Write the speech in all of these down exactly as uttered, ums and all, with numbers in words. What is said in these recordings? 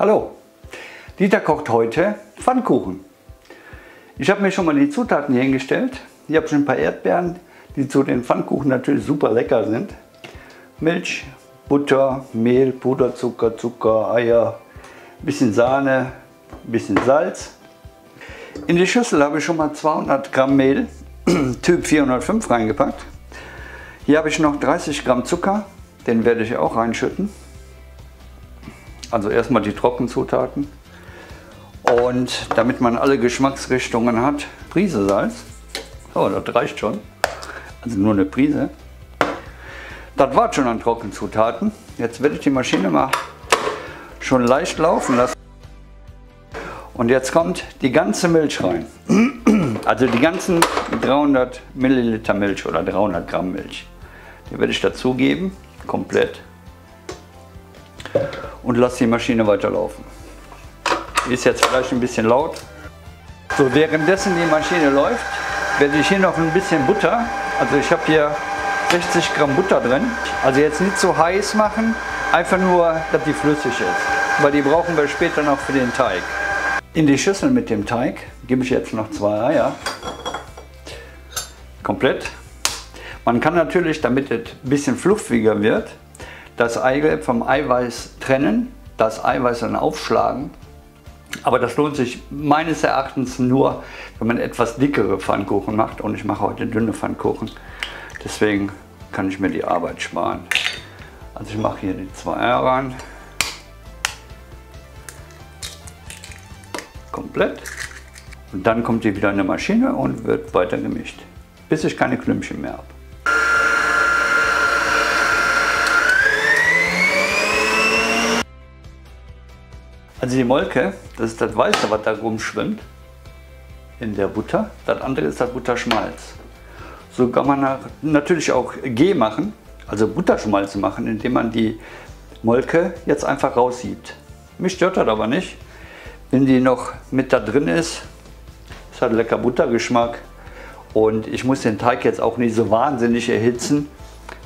Hallo, Dieter kocht heute Pfannkuchen. Ich habe mir schon mal die Zutaten hier hingestellt. Ich habe schon ein paar Erdbeeren, die zu den Pfannkuchen natürlich super lecker sind. Milch, Butter, Mehl, Puderzucker, Zucker, Eier, ein bisschen Sahne, ein bisschen Salz. In die Schüssel habe ich schon mal zweihundert Gramm Mehl, Typ vierhundertfünf, reingepackt. Hier habe ich noch dreißig Gramm Zucker, den werde ich auch reinschütten. Also erstmal die Trockenzutaten, und damit man alle Geschmacksrichtungen hat, Prise Salz. Oh, das reicht schon, also nur eine Prise. Das war schon an Trockenzutaten. Jetzt werde ich die Maschine mal schon leicht laufen lassen. Und jetzt kommt die ganze Milch rein, also die ganzen dreihundert Milliliter Milch oder dreihundert Gramm Milch. Die werde ich dazugeben, komplett. Und lasse die Maschine weiterlaufen. Die ist jetzt vielleicht ein bisschen laut. So, währenddessen die Maschine läuft, werde ich hier noch ein bisschen Butter. Also ich habe hier sechzig Gramm Butter drin. Also jetzt nicht so heiß machen, einfach nur, dass die flüssig ist. Weil die brauchen wir später noch für den Teig. In die Schüssel mit dem Teig gebe ich jetzt noch zwei Eier. Komplett. Man kann natürlich, damit es ein bisschen fluffiger wird, das Eigelb vom Eiweiß trennen, das Eiweiß dann aufschlagen. Aber das lohnt sich meines Erachtens nur, wenn man etwas dickere Pfannkuchen macht, und ich mache heute dünne Pfannkuchen. Deswegen kann ich mir die Arbeit sparen. Also ich mache hier die zwei Eier rein. Komplett. Und dann kommt die wieder in die Maschine und wird weiter gemischt, bis ich keine Klümpchen mehr habe. Also die Molke, das ist das Weiße, was da rumschwimmt in der Butter. Das andere ist das Butterschmalz. So kann man natürlich auch Ghee machen, also Butterschmalz machen, indem man die Molke jetzt einfach raussiebt. Mich stört das aber nicht. Wenn die noch mit da drin ist, ist halt lecker Buttergeschmack. Und ich muss den Teig jetzt auch nicht so wahnsinnig erhitzen,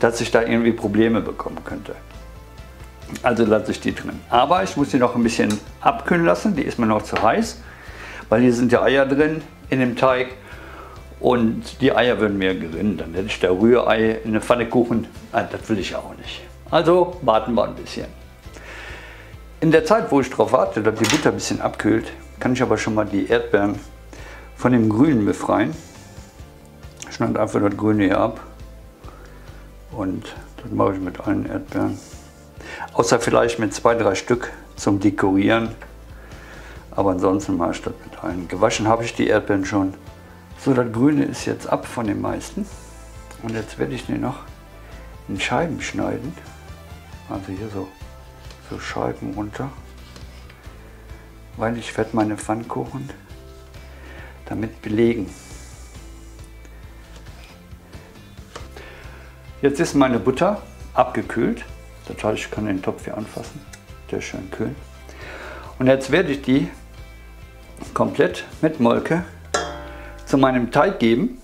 dass ich da irgendwie Probleme bekommen könnte. Also lasse ich die drin. Aber ich muss die noch ein bisschen abkühlen lassen, die ist mir noch zu heiß, weil hier sind ja Eier drin in dem Teig und die Eier würden mir gerinnen. Dann hätte ich da Rührei in eine Pfanne Kuchen, ah, das will ich auch nicht. Also warten wir ein bisschen. In der Zeit, wo ich darauf warte, dass die Butter ein bisschen abkühlt, kann ich aber schon mal die Erdbeeren von dem Grünen befreien. Ich schneide einfach das Grüne hier ab und das mache ich mit allen Erdbeeren. Außer vielleicht mit zwei, drei Stück zum Dekorieren. Aber ansonsten mache ich das mit allen. Gewaschen habe ich die Erdbeeren schon. So, das Grüne ist jetzt ab von den meisten. Und jetzt werde ich den noch in Scheiben schneiden. Also hier so, so Scheiben runter. Weil ich werde meine Pfannkuchen damit belegen. Jetzt ist meine Butter abgekühlt. Das heißt, ich kann den Topf hier anfassen, der ist schön kühl. Und jetzt werde ich die komplett mit Molke zu meinem Teig geben.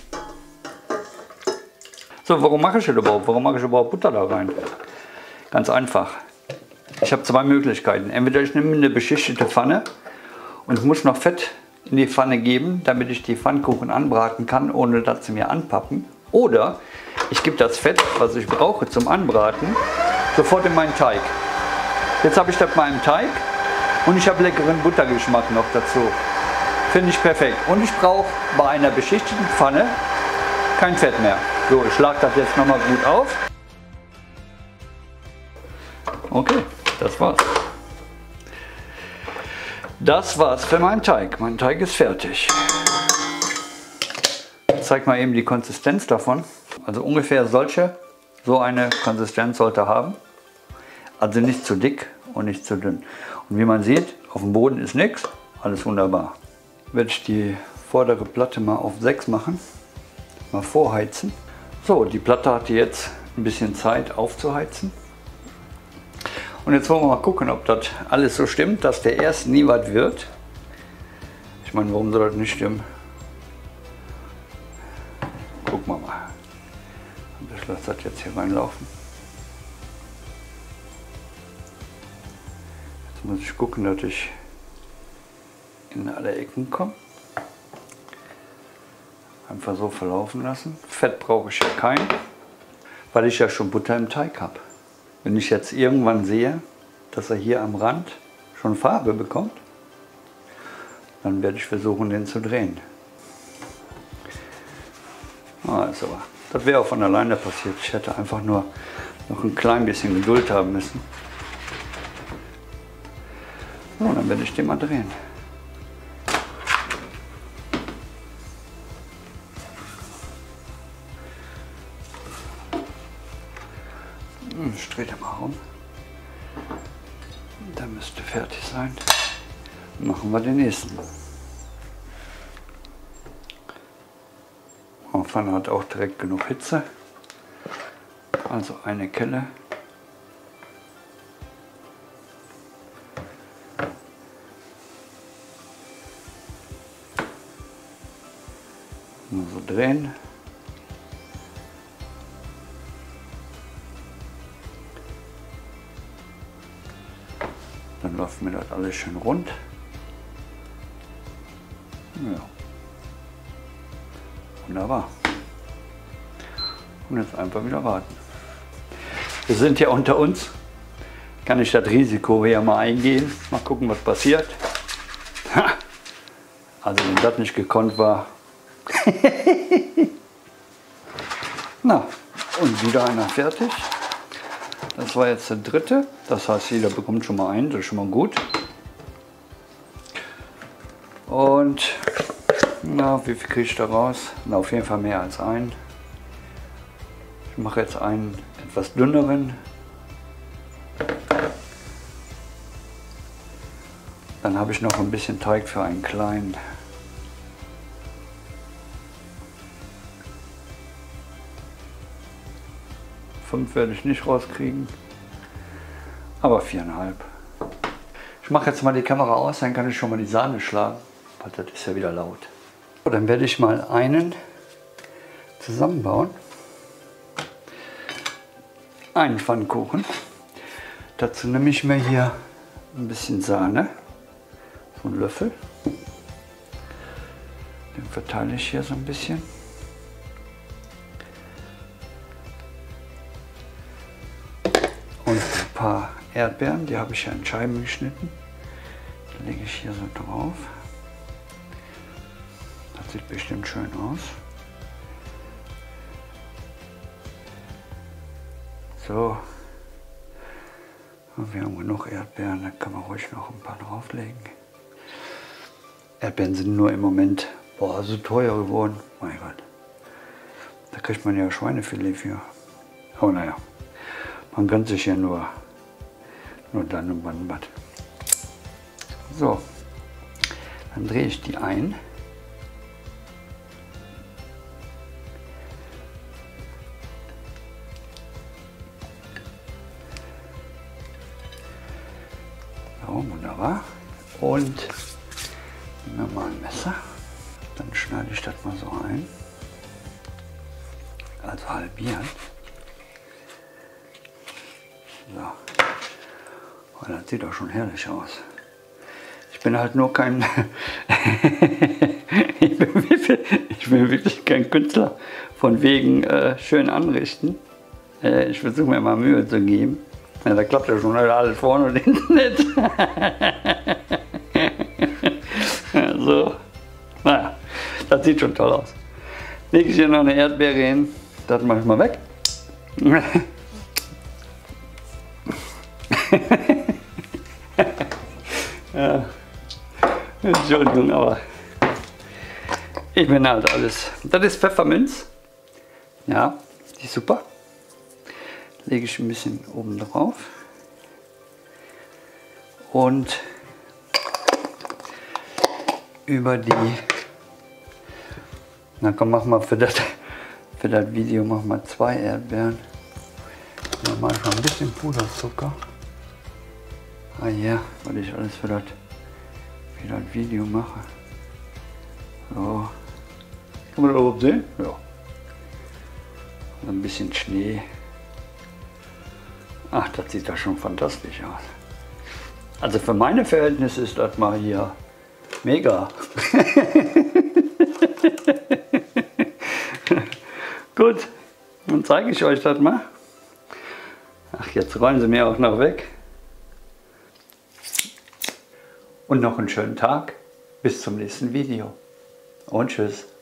So, warum mache ich das überhaupt? Warum mache ich überhaupt Butter da rein? Ganz einfach. Ich habe zwei Möglichkeiten. Entweder ich nehme eine beschichtete Pfanne und muss noch Fett in die Pfanne geben, damit ich die Pfannkuchen anbraten kann, ohne dass sie mir anpappen. Oder ich gebe das Fett, was ich brauche zum Anbraten, sofort in meinen Teig. Jetzt habe ich das mal im Teig und ich habe leckeren Buttergeschmack noch dazu. Finde ich perfekt. Und ich brauche bei einer beschichteten Pfanne kein Fett mehr. So, ich schlage das jetzt nochmal gut auf. Okay, das war's. Das war's für meinen Teig. Mein Teig ist fertig. Ich zeige mal eben die Konsistenz davon. Also ungefähr solche, so eine Konsistenz sollte er haben. Also nicht zu dick und nicht zu dünn. Und wie man sieht, auf dem Boden ist nichts, alles wunderbar. Werde ich die vordere Platte mal auf sechs machen, mal vorheizen. So, die Platte hatte jetzt ein bisschen Zeit aufzuheizen. Und jetzt wollen wir mal gucken, ob das alles so stimmt, dass der erst nie was wird. Ich meine, warum soll das nicht stimmen? Gucken wir mal. Ich lasse das jetzt hier reinlaufen. Jetzt muss ich gucken, dass ich in alle Ecken komme. Einfach so verlaufen lassen. Fett brauche ich ja kein, weil ich ja schon Butter im Teig habe. Wenn ich jetzt irgendwann sehe, dass er hier am Rand schon Farbe bekommt, dann werde ich versuchen, den zu drehen. Also, das wäre auch von alleine passiert. Ich hätte einfach nur noch ein klein bisschen Geduld haben müssen. So, dann werde ich den mal drehen. Ich drehe den mal rum. Der müsste fertig sein. Machen wir den nächsten. Die Pfanne hat auch direkt genug Hitze. Also eine Kelle. Nur so drehen. Dann läuft mir das alles schön rund. Ja. Wunderbar. Und jetzt einfach wieder warten. Wir sind ja unter uns. Kann ich das Risiko hier mal eingehen. Mal gucken, was passiert. Ha. Also wenn das nicht gekonnt war. Na, und wieder einer fertig. Das war jetzt der dritte. Das heißt, jeder bekommt schon mal einen. Das ist schon mal gut. Und na, wie viel kriege ich da raus? Na, auf jeden Fall mehr als einen. Ich mache jetzt einen etwas dünneren. Dann habe ich noch ein bisschen Teig für einen kleinen. fünf werde ich nicht rauskriegen, aber viereinhalb. Ich mache jetzt mal die Kamera aus, dann kann ich schon mal die Sahne schlagen, weil das ist ja wieder laut. So, dann werde ich mal einen zusammenbauen. Einen Pfannkuchen. Dazu nehme ich mir hier ein bisschen Sahne, so einen Löffel. Den verteile ich hier so ein bisschen. Und ein paar Erdbeeren, die habe ich ja in Scheiben geschnitten. Die lege ich hier so drauf. Das sieht bestimmt schön aus. So. Und wir haben genug Erdbeeren, da kann man ruhig noch ein paar drauflegen. Erdbeeren sind nur im Moment boah, so teuer geworden. Mein Gott. Da kriegt man ja Schweinefilet für. Aber naja. Man gönnt sich ja nur, nur dann und wann was. So, dann drehe ich die ein. So, wunderbar. Und nehmen wir mal ein Messer. Dann schneide ich das mal so ein. Also halbieren. So. Oh, das sieht doch schon herrlich aus. Ich bin halt nur kein... ich, bin wirklich, ich bin wirklich kein Künstler. Von wegen äh, schön anrichten. Äh, ich versuche mir mal Mühe zu geben. Ja, da klappt ja schon alles vorne und hinten nicht. So. Naja, das sieht schon toll aus. Lege ich hier noch eine Erdbeere hin. Das mache ich mal weg. Ja. Entschuldigung, aber ich bin halt alles. Das ist Pfefferminz. Ja, die ist super. Lege ich ein bisschen oben drauf. Und über die. Na komm, mach mal für das, für das Video mach mal zwei Erdbeeren. Dann mache ich mal ein bisschen Puderzucker. Ah ja, weil ich alles für das, für das Video mache. So. Kann man das überhaupt sehen? Ja. Und ein bisschen Schnee. Ach, das sieht ja schon fantastisch aus. Also für meine Verhältnisse ist das mal hier mega. Gut, dann zeige ich euch das mal. Ach, jetzt rollen sie mir auch noch weg. Und noch einen schönen Tag. Bis zum nächsten Video. Und tschüss.